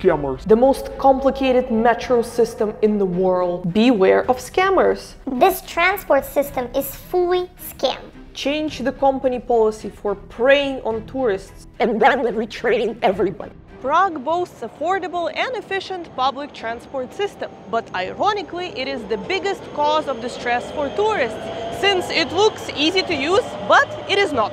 scammers. The most complicated metro system in the world. Beware of scammers. This transport system is fully scammed. Change the company policy for preying on tourists and then retraining everybody. Prague boasts affordable and efficient public transport system, but ironically it is the biggest cause of distress for tourists, since it looks easy to use, but it is not.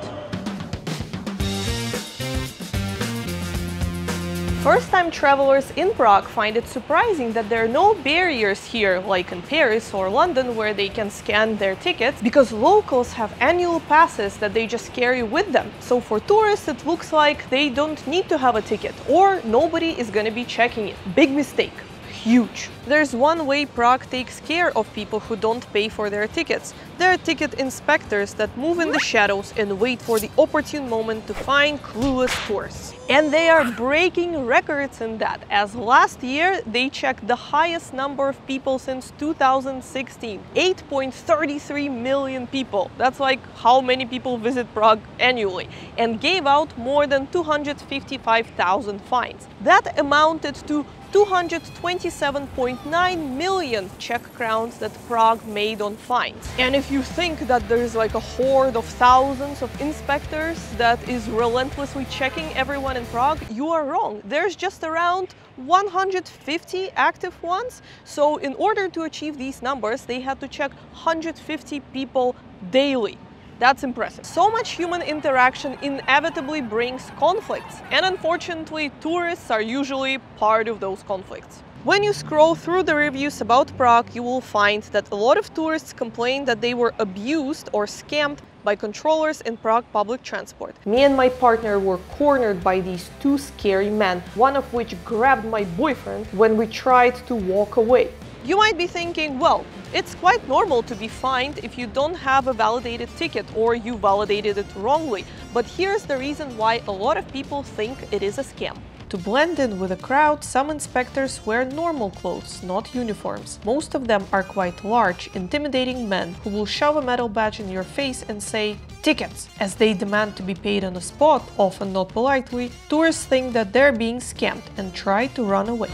First-time travelers in Prague find it surprising that there are no barriers here, like in Paris or London, where they can scan their tickets, because locals have annual passes that they just carry with them. So for tourists it looks like they don't need to have a ticket, or nobody is gonna be checking it. Big mistake. Huge. There's one way Prague takes care of people who don't pay for their tickets. There are ticket inspectors that move in the shadows and wait for the opportune moment to find clueless tourists. And they are breaking records in that, as last year they checked the highest number of people since 2016. 8.33 million people. That's like how many people visit Prague annually. And gave out more than 255,000 fines. That amounted to 227.9 million Czech crowns that Prague made on fines. And if you think that there is like a horde of thousands of inspectors that is relentlessly checking everyone in Prague, you are wrong. There's just around 150 active ones. So in order to achieve these numbers, they had to check 150 people daily. That's impressive. So much human interaction inevitably brings conflicts, and unfortunately, tourists are usually part of those conflicts. When you scroll through the reviews about Prague, you will find that a lot of tourists complain that they were abused or scammed by controllers in Prague public transport. Me and my partner were cornered by these two scary men, one of which grabbed my boyfriend when we tried to walk away. You might be thinking, well, it's quite normal to be fined if you don't have a validated ticket or you validated it wrongly. But here's the reason why a lot of people think it is a scam. To blend in with a crowd, some inspectors wear normal clothes, not uniforms. Most of them are quite large, intimidating men who will shove a metal badge in your face and say, "Tickets!" As they demand to be paid on the spot, often not politely, tourists think that they're being scammed and try to run away.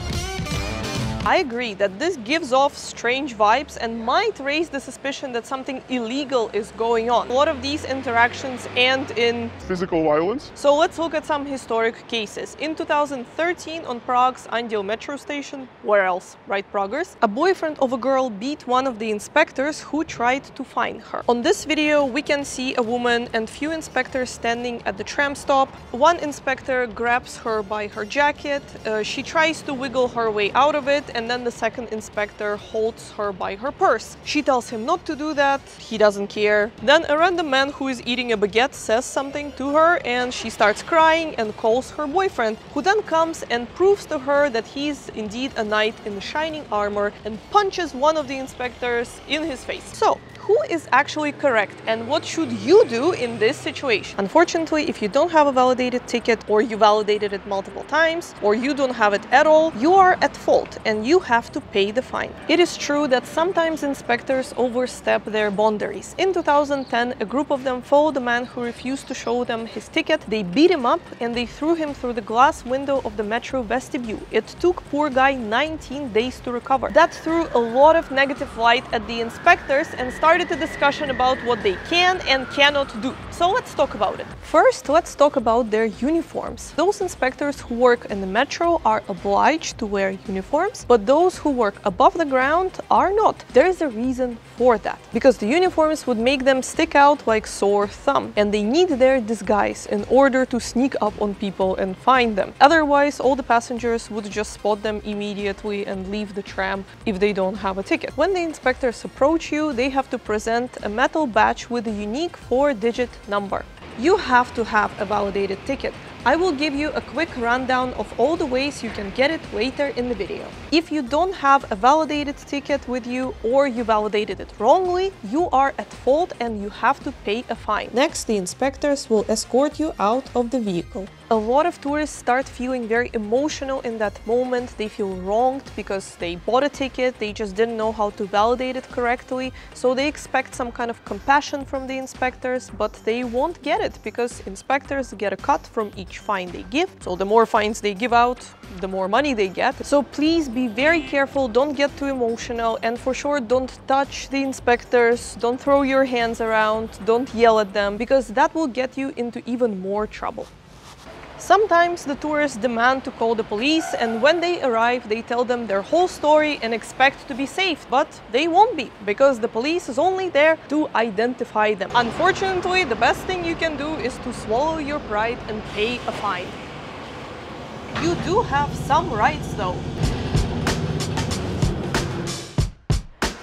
I agree that this gives off strange vibes and might raise the suspicion that something illegal is going on. A lot of these interactions end in physical violence. So let's look at some historic cases. In 2013 on Prague's Anděl metro station, where else, right Praguers, a boyfriend of a girl beat one of the inspectors who tried to fine her. On this video we can see a woman and few inspectors standing at the tram stop. One inspector grabs her by her jacket, she tries to wiggle her way out of it, and then the second inspector holds her by her purse. She tells him not to do that, he doesn't care. Then a random man who is eating a baguette says something to her and she starts crying and calls her boyfriend, who then comes and proves to her that he's indeed a knight in shining armor and punches one of the inspectors in his face. So, who is actually correct and what should you do in this situation? Unfortunately, if you don't have a validated ticket, or you validated it multiple times, or you don't have it at all, you are at fault and you have to pay the fine. It is true that sometimes inspectors overstep their boundaries. In 2010, a group of them followed a man who refused to show them his ticket. They beat him up and they threw him through the glass window of the metro vestibule. It took poor guy 19 days to recover. That threw a lot of negative light at the inspectors and started a discussion about what they can and cannot do. So let's talk about it. First, let's talk about their uniforms. Those inspectors who work in the metro are obliged to wear uniforms, but those who work above the ground are not. There is a reason for that. Because the uniforms would make them stick out like sore thumb, and they need their disguise in order to sneak up on people and find them. Otherwise, all the passengers would just spot them immediately and leave the tram if they don't have a ticket. When the inspectors approach you, they have to present a metal badge with a unique 4-digit number. You have to have a validated ticket. I will give you a quick rundown of all the ways you can get it later in the video. If you don't have a validated ticket with you, or you validated it wrongly, you are at fault and you have to pay a fine. Next, the inspectors will escort you out of the vehicle. A lot of tourists start feeling very emotional in that moment. They feel wronged because they bought a ticket, they just didn't know how to validate it correctly. So they expect some kind of compassion from the inspectors, but they won't get it because inspectors get a cut from each fine they give. So the more fines they give out, the more money they get. So please be very careful, don't get too emotional, and for sure don't touch the inspectors, don't throw your hands around, don't yell at them, because that will get you into even more trouble. Sometimes the tourists demand to call the police, and when they arrive they tell them their whole story and expect to be safe, but they won't be, because the police is only there to identify them. Unfortunately, the best thing you can do is to swallow your pride and pay a fine. You do have some rights though.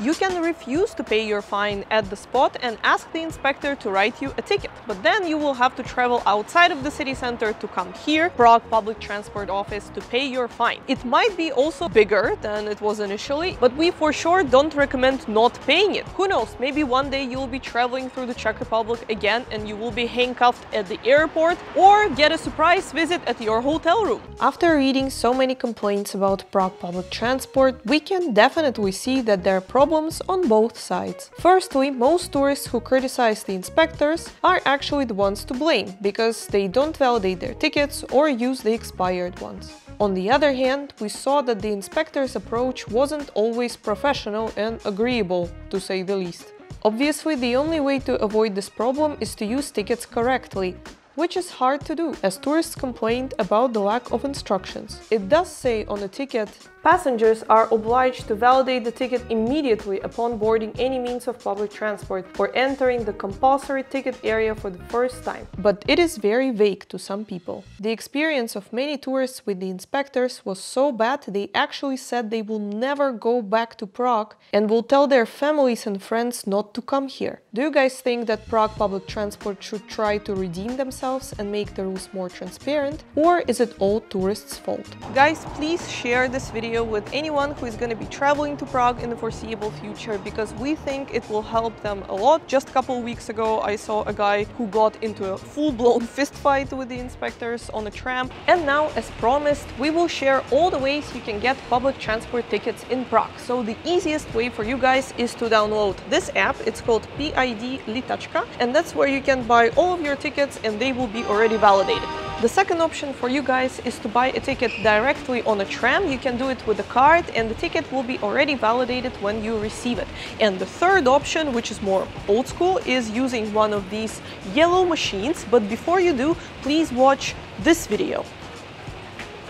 You can refuse to pay your fine at the spot and ask the inspector to write you a ticket. But then you will have to travel outside of the city center to come here, Prague Public Transport Office, to pay your fine. It might be also bigger than it was initially, but we for sure don't recommend not paying it. Who knows, maybe one day you'll be traveling through the Czech Republic again and you will be handcuffed at the airport or get a surprise visit at your hotel room. After reading so many complaints about Prague Public Transport, we can definitely see that there are problems on both sides. Firstly, most tourists who criticize the inspectors are actually the ones to blame, because they don't validate their tickets or use the expired ones. On the other hand, we saw that the inspector's approach wasn't always professional and agreeable, to say the least. Obviously, the only way to avoid this problem is to use tickets correctly, which is hard to do, as tourists complained about the lack of instructions. It does say on a ticket, "Passengers are obliged to validate the ticket immediately upon boarding any means of public transport or entering the compulsory ticket area for the first time." But it is very vague to some people. The experience of many tourists with the inspectors was so bad they actually said they will never go back to Prague and will tell their families and friends not to come here. Do you guys think that Prague Public Transport should try to redeem themselves and make the rules more transparent, or is it all tourists' fault? Guys, please share this video with anyone who is going to be traveling to Prague in the foreseeable future, because we think it will help them a lot. Just a couple of weeks ago I saw a guy who got into a full-blown fist fight with the inspectors on a tram. And now, as promised, we will share all the ways you can get public transport tickets in Prague. So the easiest way for you guys is to download this app. It's called PID Litáčka, and that's where you can buy all of your tickets and they will be already validated. The second option for you guys is to buy a ticket directly on a tram. You can do it with a card and the ticket will be already validated when you receive it. And the third option, which is more old school, is using one of these yellow machines. But before you do, please watch this video.